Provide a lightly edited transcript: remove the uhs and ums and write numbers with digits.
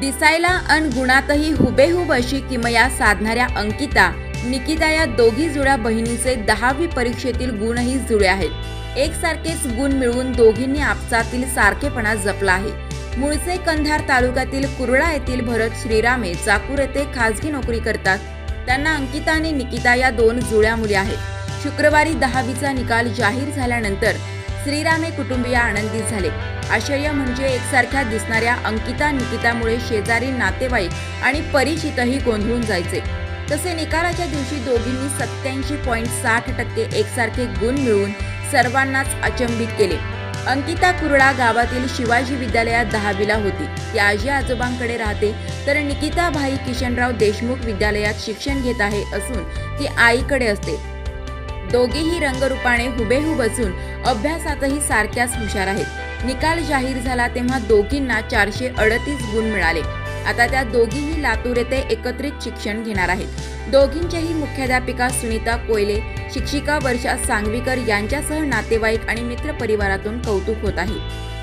दिसायला अन गुणातही हुबेहूब अशी किमया साधणाऱ्या अंकिता निकिता या दोघी जुळ्या बहिणीचे 10वी परीक्षेतील गुणही जुळे आहेत। एकसारखेच गुण मिळवून दोघींनी आपसातील सारखेपणा जपला आहे। मूळचे कंधार तालुक्यातील कुरडा येथील भरत श्रीराम चाकूर येथे खासगी नोकरी करतात। त्यांना अंकिता आणि निकिता या दोन जुळ्या मुली आहेत। शुक्रवारी 10वीचा निकाल जाहीर झाल्यानंतर श्रीरामे कुटुंबीय आनंदित झाले। आश्चर्य म्हणजे एकसारख्या दिसणाऱ्या अंकिता निकितामुळे शेजारी नातेवाईक आणि परिचितही गोंधळून जायचे। तसे निकालाच्या दिवशी दोघींनी 87.60% एकसारखे गुण मिळवून सर्वांनाच अचंबित केले। अंकिता कुरडा गावातील शिवाजी विद्यालयात 10वीला होती। ती आजी आजोबांकडे राहते, तर निकिताबाई किशनराव देशमुख विद्यालयात शिक्षण घेत आहे असून ती आईकडे असते। दोघेही रंगरूपाने हुबेहूब असून अभ्यासातही सारख्याच हुशार आहेत। निकाल जाहीर झाला तेव्हा दोघींना 438 गुण मिळाले। आता त्या दोघीही लातूर येथे एकत्रित शिक्षण घेणार आहेत। दोघींचेही मुख्याध्यापिका सुनीता कोयले, शिक्षिका वर्षा सांगवीकर यांच्यासह नातेवाईक आणि मित्रपरिवारातून कौतुक होत आहे।